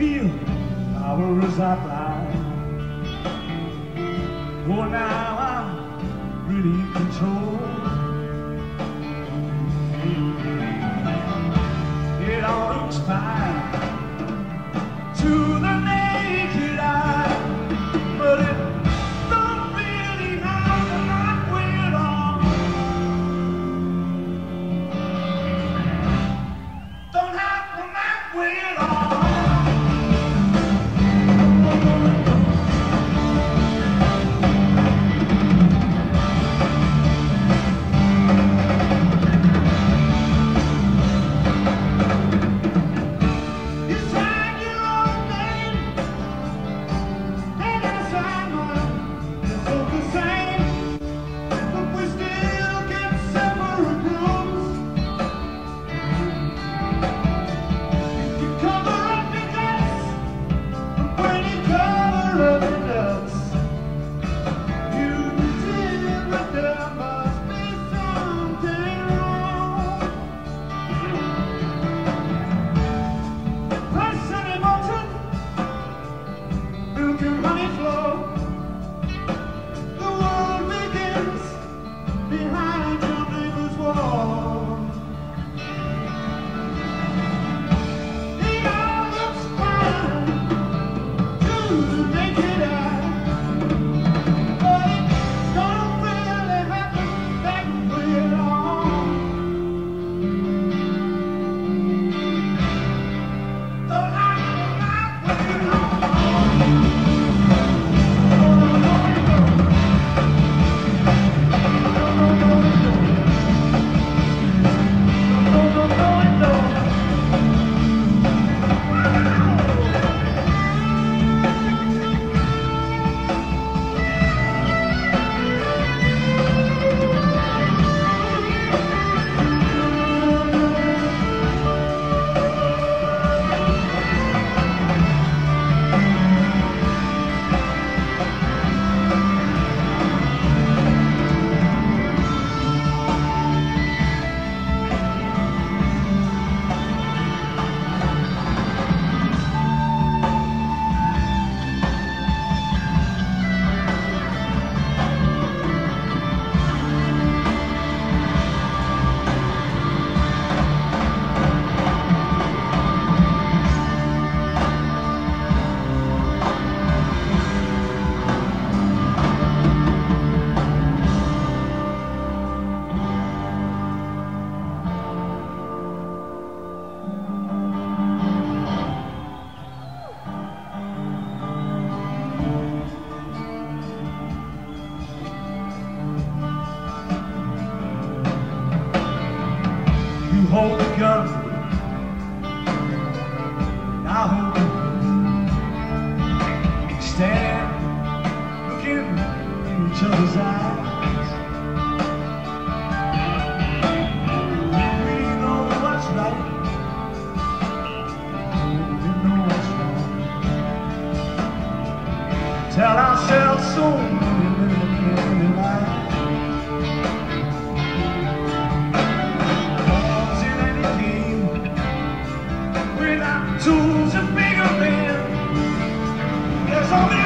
feel power as I fly. Oh, now I'm really in control. It all looks fine to the naked eye, but it don't really matter like we're on. Don't happen like we're on. Hold the gun, and I hold it. Stand looking in each other's eyes. We know what's right, we know what's wrong. Tell ourselves so many little lies. Tools are bigger than there's only